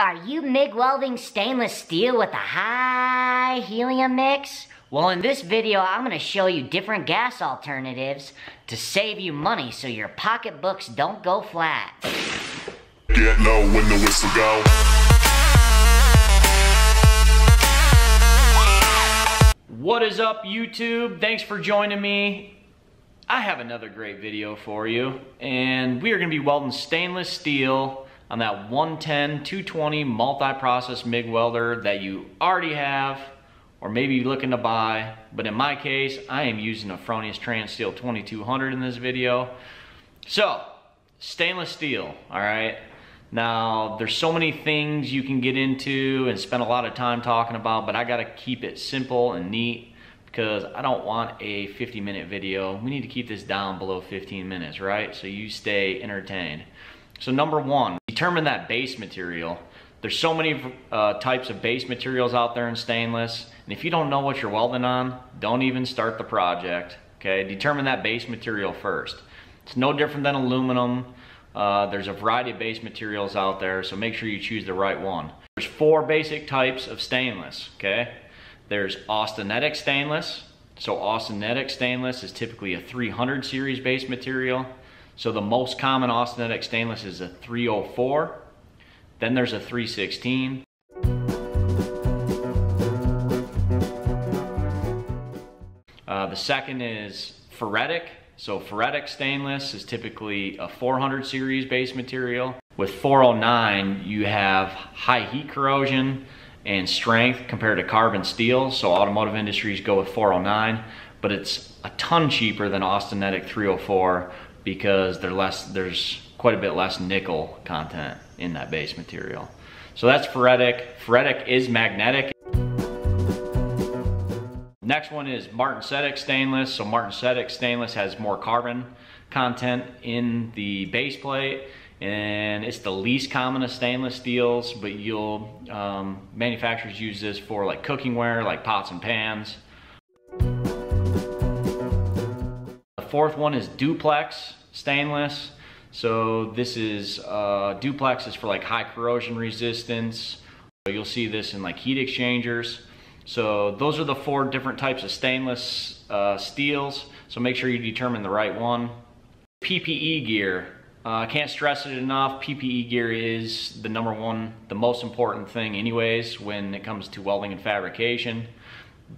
Are you MIG welding stainless steel with a high helium mix? Well, in this video, I'm going to show you different gas alternatives to save you money so your pocketbooks don't go flat. Get low when the whistle go. What is up, YouTube? Thanks for joining me. I have another great video for you, and we are going to be welding stainless steel on that 110, 220 multi-process MIG welder that you already have, or maybe you're looking to buy. But in my case, I am using a Fronius Transsteel 2200 in this video. So, stainless steel, all right? Now, there's so many things you can get into and spend a lot of time talking about, but I gotta keep it simple and neat because I don't want a 50-minute video. We need to keep this down below 15 minutes, right? So you stay entertained. So number one, determine that base material. There's so many types of base materials out there in stainless, and if you don't know what you're welding on, don't even start the project, okay? Determine that base material first. It's no different than aluminum. There's a variety of base materials out there, so make sure you choose the right one. There's four basic types of stainless, okay? There's austenitic stainless. So austenitic stainless is typically a 300 series base material. So the most common austenitic stainless is a 304, then there's a 316. The second is ferritic. So ferritic stainless is typically a 400 series base material. With 409, you have high heat corrosion and strength compared to carbon steel. So automotive industries go with 409, but it's a ton cheaper than austenitic 304, because there's quite a bit less nickel content in that base material. So that's ferritic. Ferritic is magnetic. Next one is martensitic stainless. So martensitic stainless has more carbon content in the base plate, and it's the least common of stainless steels, but you'll manufacturers use this for like cookingware, like pots and pans. Fourth one is duplex stainless. So this is duplex is for like high corrosion resistance. You'll see this in like heat exchangers. So those are the four different types of stainless steels. So make sure you determine the right one. PPE gear. I can't stress it enough. PPE gear is the number one, the most important thing anyways when it comes to welding and fabrication.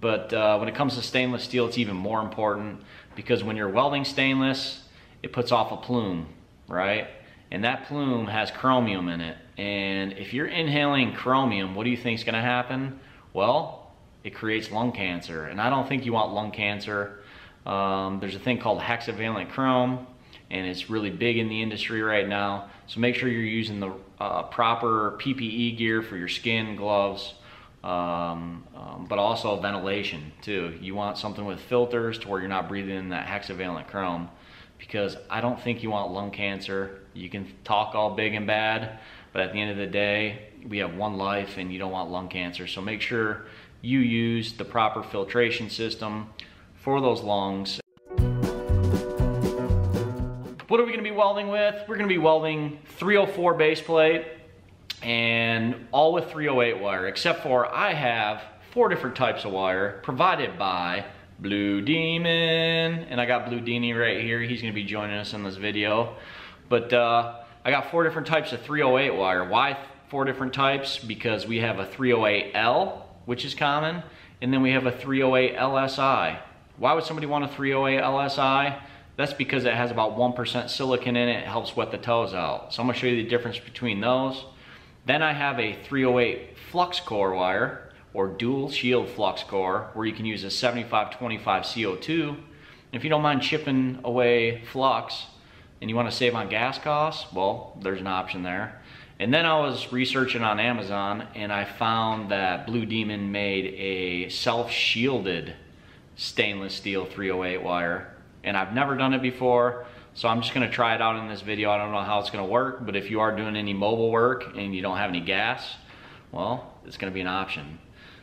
But when it comes to stainless steel, it's even more important, because when you're welding stainless, it puts off a plume, right? And that plume has chromium in it. And if you're inhaling chromium, what do you think is gonna happen? Well, it creates lung cancer. And I don't think you want lung cancer. There's a thing called hexavalent chrome, and it's really big in the industry right now. So make sure you're using the proper PPE gear for your skin, gloves, but also ventilation too. You want something with filters to where you're not breathing in that hexavalent chrome, because I don't think you want lung cancer. You can talk all big and bad, but at the end of the day, we have one life and you don't want lung cancer. So make sure you use the proper filtration system for those lungs. What are we gonna be welding with? We're gonna be welding 304 base plate, and all with 308 wire, except for I have four different types of wire provided by Blue Demon, and I got Blue Dini right here. He's gonna be joining us in this video. But I got four different types of 308 wire. Why four different types? Because we have a 308L, which is common, and then we have a 308LSI. Why would somebody want a 308LSI? That's because it has about 1% silicon in it. It helps wet the toes out. So I'm gonna show you the difference between those. Then I have a 308 flux core wire, or dual shield flux core, where you can use a 7525 CO2. And if you don't mind chipping away flux and you want to save on gas costs, well, there's an option there. And then I was researching on Amazon, and I found that Blue Demon made a self-shielded stainless steel 308 wire, and I've never done it before. So I'm just gonna try it out in this video. I don't know how it's gonna work, but if you are doing any mobile work and you don't have any gas, well, it's gonna be an option.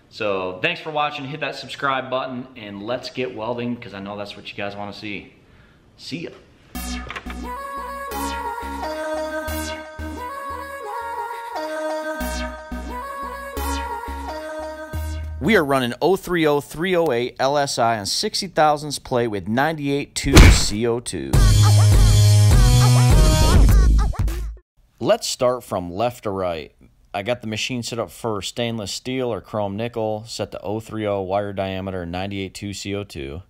So thanks for watching. Hit that subscribe button and let's get welding, because I know that's what you guys wanna see. See ya. We are running 030 308 LSI on 60 thousandths play with 98.2 CO2. Let's start from left to right. I got the machine set up for stainless steel or chrome nickel, set to 030 wire diameter, 98.2 CO2.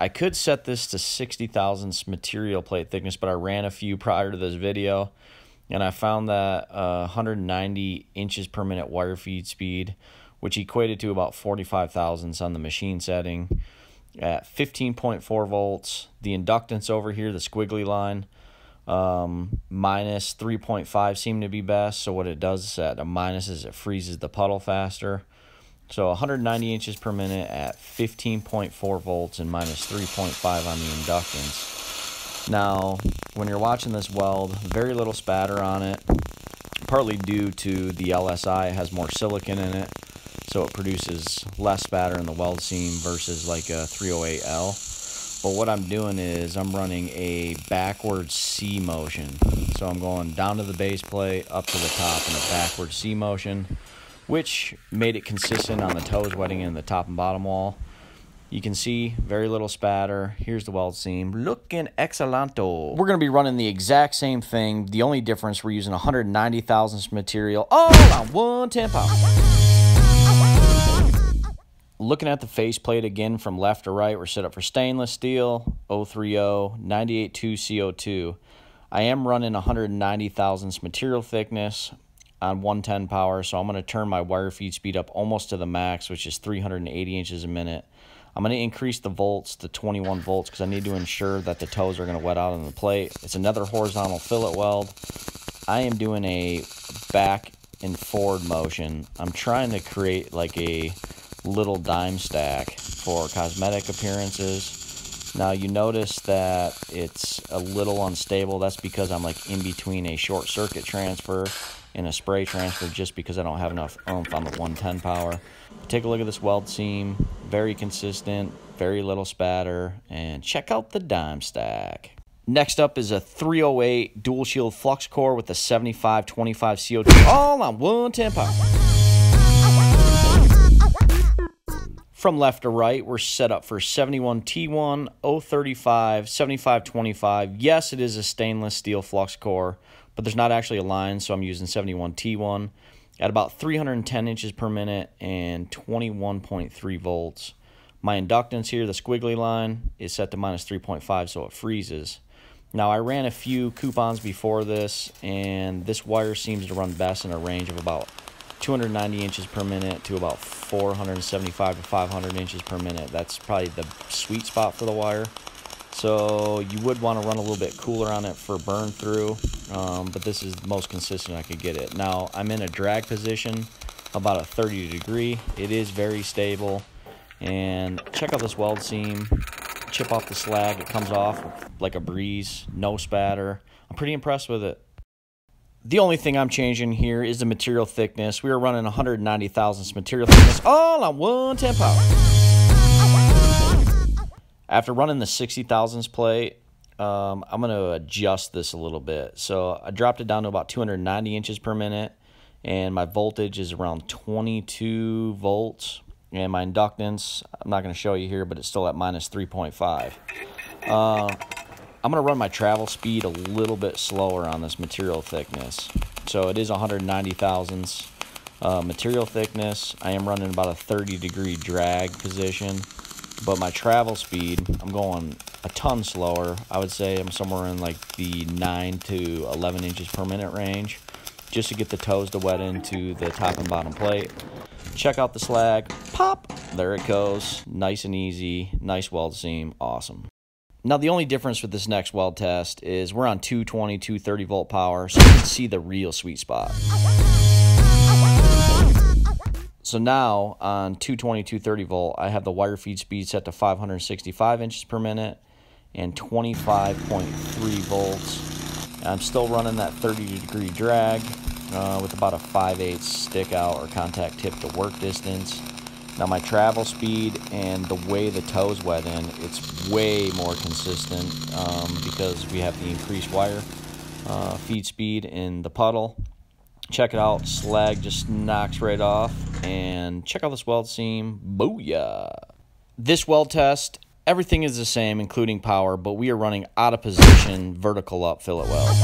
I could set this to 60 thousandths material plate thickness, but I ran a few prior to this video, and I found that 190 inches per minute wire feed speed, which equated to about 45 thousandths on the machine setting. At 15.4 volts, the inductance over here, the squiggly line, minus 3.5 seemed to be best. So what it does is at a minus is it freezes the puddle faster. So 190 inches per minute at 15.4 volts and minus 3.5 on the inductance. Now, when you're watching this weld, very little spatter on it, partly due to the LSI. It has more silicon in it, so it produces less spatter in the weld seam versus like a 308L. But what I'm doing is I'm running a backward C motion. So I'm going down to the base plate, up to the top in a backward C motion, which made it consistent on the toes wetting in the top and bottom wall. You can see very little spatter. Here's the weld seam. Looking excellento. We're gonna be running the exact same thing. The only difference, we're using 190 thousandths material all on one tempo. Looking at the faceplate again from left to right, we're set up for stainless steel, 030, 98.2 CO2. I am running 190 thousandths material thickness on 110 power, so I'm going to turn my wire feed speed up almost to the max, which is 380 inches a minute. I'm going to increase the volts to 21 volts because I need to ensure that the toes are going to wet out on the plate. It's another horizontal fillet weld. I am doing a back and forward motion. I'm trying to create like a little dime stack for cosmetic appearances. Now you notice that it's a little unstable. That's because I'm like in between a short circuit transfer and a spray transfer, just because I don't have enough oomph on the 110 power. Take a look at this weld seam. Very consistent, very little spatter, and check out the dime stack. Next up is a 308 dual shield flux core with a 7525 CO2 all on 110 power. From left to right, we're set up for 71T1, 035, 7525. Yes, it is a stainless steel flux core, but there's not actually a line, so I'm using 71T1 at about 310 inches per minute and 21.3 volts. My inductance here, the squiggly line, is set to minus 3.5, so it freezes. Now, I ran a few coupons before this, and this wire seems to run best in a range of about 290 inches per minute to about 475 to 500 inches per minute. That's probably the sweet spot for the wire. So you would want to run a little bit cooler on it for burn through, but this is the most consistent I could get it. Now I'm in a drag position, about a 30 degree. It is very stable, and check out this weld seam. Chip off the slag, it comes off like a breeze, no spatter. I'm pretty impressed with it. The only thing I'm changing here is the material thickness. We are running 190 thousandths material thickness all on 110 power. After running the 60 thousandths plate, I'm going to adjust this a little bit. So I dropped it down to about 290 inches per minute, and my voltage is around 22 volts. And my inductance, I'm not going to show you here, but it's still at minus 3.5. I'm going to run my travel speed a little bit slower on this material thickness. So it is 190 thousandths material thickness. I am running about a 30 degree drag position. But my travel speed, I'm going a ton slower. I would say I'm somewhere in like the 9 to 11 inches per minute range, just to get the toes to wet into the top and bottom plate. Check out the slag. Pop! There it goes. Nice and easy. Nice weld seam. Awesome. Now the only difference with this next weld test is we're on 220, 230 volt power, so you can see the real sweet spot. So now on 220, 230 volt, I have the wire feed speed set to 565 inches per minute and 25.3 volts. I'm still running that 30 degree drag with about a 5/8 stick out or contact tip to work distance. Now my travel speed and the way the toes wet in, it's way more consistent because we have the increased wire feed speed in the puddle. Check it out, slag just knocks right off. and check out this weld seam. Booyah! This weld test, everything is the same, including power, but we are running out of position, vertical up, fillet weld.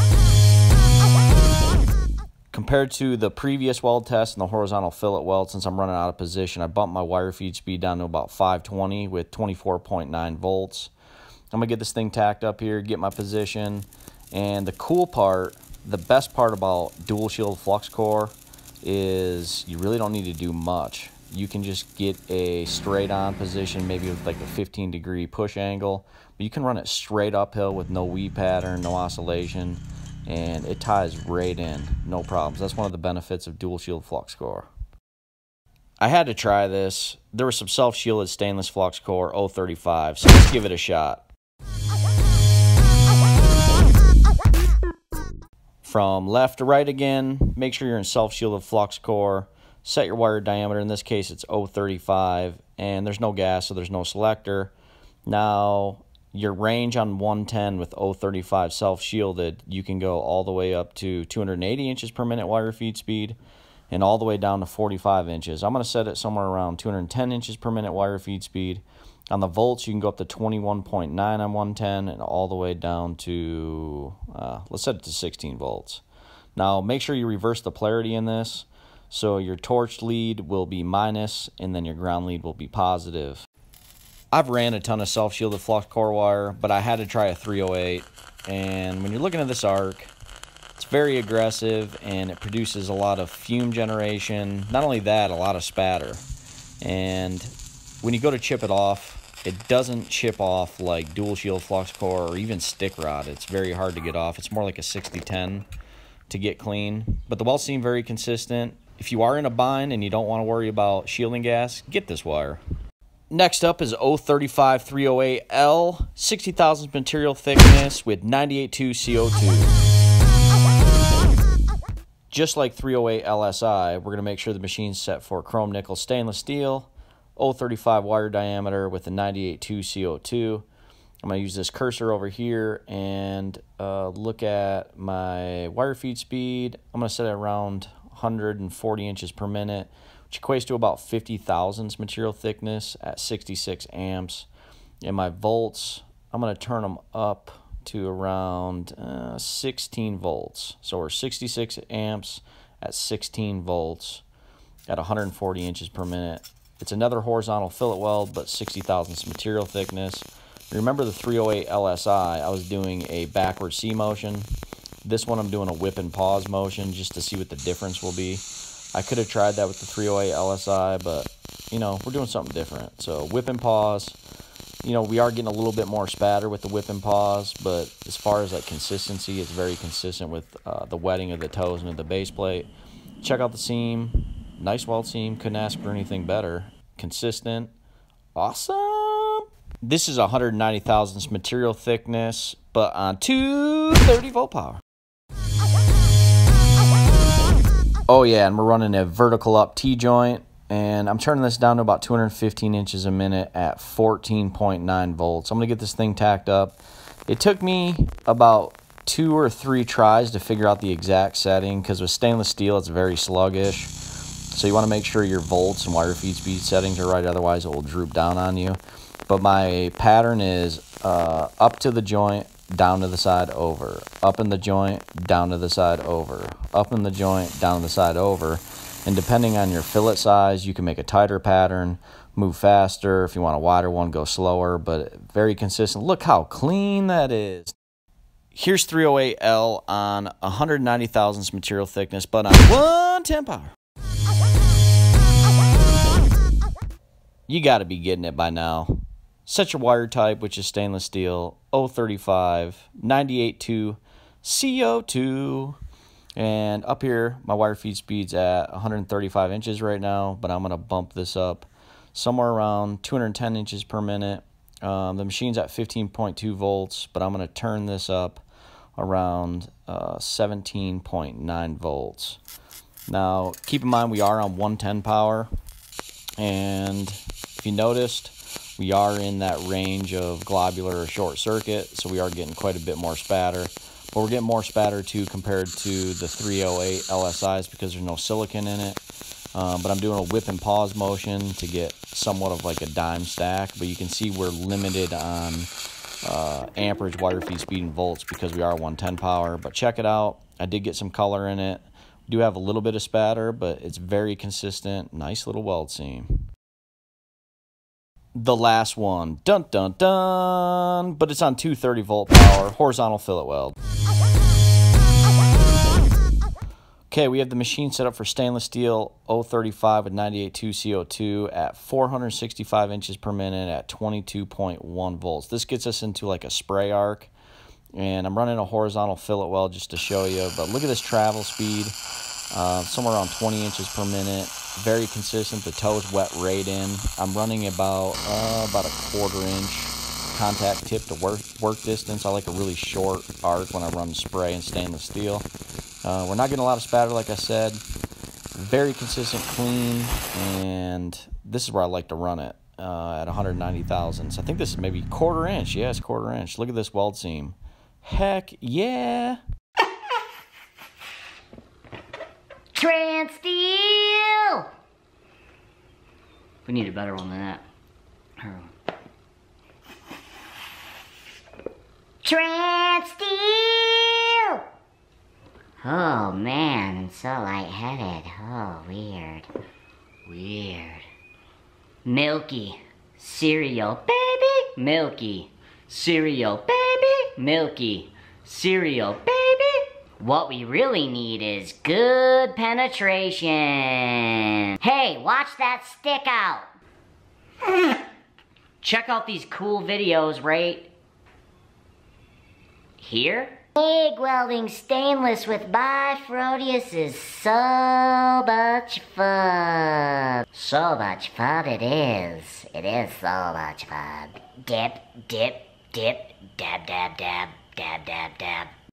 Compared to the previous weld test and the horizontal fillet weld, since I'm running out of position, I bumped my wire feed speed down to about 520 with 24.9 volts. I'm gonna get this thing tacked up here, get my position, and the cool part, the best part about dual shield flux core is you really don't need to do much. You can just get a straight on position, maybe with like a 15-degree push angle, but you can run it straight uphill with no weave pattern, no oscillation, and it ties right in, no problems. That's one of the benefits of dual shield flux core. I had to try this. There was some self-shielded stainless flux core 035, so let's give it a shot. From left to right again, make sure you're in self-shielded flux core. Set your wire diameter, in this case it's 035, and there's no gas, so there's no selector. Now, your range on 110 with 035 self-shielded, you can go all the way up to 280 inches per minute wire feed speed, and all the way down to 45 inches. I'm gonna set it somewhere around 210 inches per minute wire feed speed. On the volts, you can go up to 21.9 on 110 and all the way down to, let's set it to 16 volts. Now, make sure you reverse the polarity in this. So your torch lead will be minus and then your ground lead will be positive. I've ran a ton of self-shielded flux core wire, but I had to try a 308. And when you're looking at this arc, it's very aggressive and it produces a lot of fume generation. Not only that, a lot of spatter. And when you go to chip it off, it doesn't chip off like dual shield flux core or even stick rod. It's very hard to get off. It's more like a 60-10 to get clean. But the welds seem very consistent. If you are in a bind and you don't want to worry about shielding gas, get this wire. Next up is 035 308L, 60 thousandths material thickness with 98.2 CO2. Just like 308LSI, we're going to make sure the machine's set for chrome nickel stainless steel. 035 wire diameter with a 98.2 CO2. I'm going to use this cursor over here and look at my wire feed speed. I'm going to set it around 140 inches per minute, which equates to about 50 thousandths material thickness at 66 amps. And my volts, I'm going to turn them up to around 16 volts. So we're 66 amps at 16 volts at 140 inches per minute. It's another horizontal fillet weld, but 60 thousandths material thickness. Remember the 308 LSI, I was doing a backward C motion. This one I'm doing a whip and pause motion just to see what the difference will be. I could have tried that with the 308 LSI, but, you know, we're doing something different. So whip and pause, you know, we are getting a little bit more spatter with the whip and pause, but as far as, like, consistency, it's very consistent with the wetting of the toes and of the base plate. Check out the seam. Nice weld seam, couldn't ask for anything better. Consistent, awesome. This is 190 thousandths material thickness, but on 230 volt power. Oh yeah, and we're running a vertical up T-joint, and I'm turning this down to about 215 inches a minute at 14.9 volts. I'm gonna get this thing tacked up. It took me about 2 or 3 tries to figure out the exact setting, because with stainless steel, it's very sluggish. So you want to make sure your volts and wire feed speed settings are right, otherwise it will droop down on you. But my pattern is up to the joint, down to the side, over. Up in the joint, down to the side, over. Up in the joint, down to the side, over. And depending on your fillet size, you can make a tighter pattern, move faster. If you want a wider one, go slower, but very consistent. Look how clean that is. Here's 308L on 190 thousandths material thickness, but on 110 power. You got to be getting it by now. Set your wire type, which is stainless steel, 035, 98.2, CO2. And up here, my wire feed speed's at 135 inches right now, but I'm going to bump this up somewhere around 210 inches per minute. The machine's at 15.2 volts, but I'm going to turn this up around 17.9 volts. Now, keep in mind we are on 110 power, and if you noticed, we are in that range of globular or short circuit, so we are getting quite a bit more spatter. But we're getting more spatter, too, compared to the 308 LSIs because there's no silicon in it. but I'm doing a whip and pause motion to get somewhat of like a dime stack. But you can see we're limited on amperage, wire feed speed, and volts because we are 110 power. But check it out. I did get some color in it. We do have a little bit of spatter, but it's very consistent. Nice little weld seam. The last one, dun dun dun, but it's on 230 volt power, horizontal fillet weld. Okay, we have the machine set up for stainless steel 035 with 98.2 CO2 at 465 inches per minute at 22.1 volts. This gets us into like a spray arc, and I'm running a horizontal fillet weld just to show you, but look at this travel speed, somewhere around 20 inches per minute. Very consistent. The toe is wet right in. I'm running about a quarter inch contact tip to work distance. I like a really short arc when I run spray and stainless steel. We're not getting a lot of spatter, like I said. Very consistent, clean, and this is where I like to run it at 190 thousandths. I think this is maybe quarter inch. Yes, quarter inch. Look at this weld seam. Heck yeah! Transsteel. We need a better one than that. Transsteel. Oh man, I'm so lightheaded. Oh, weird. Weird. Milky cereal, baby. Milky cereal, baby. Milky cereal, baby. What we really need is good penetration. Hey, watch that stick out. Check out these cool videos right here. Pig welding stainless with by Fronius is so much fun. So much fun it is. It is so much fun. Dip, dip, dip, dab, dab, dab, dab, dab, dab.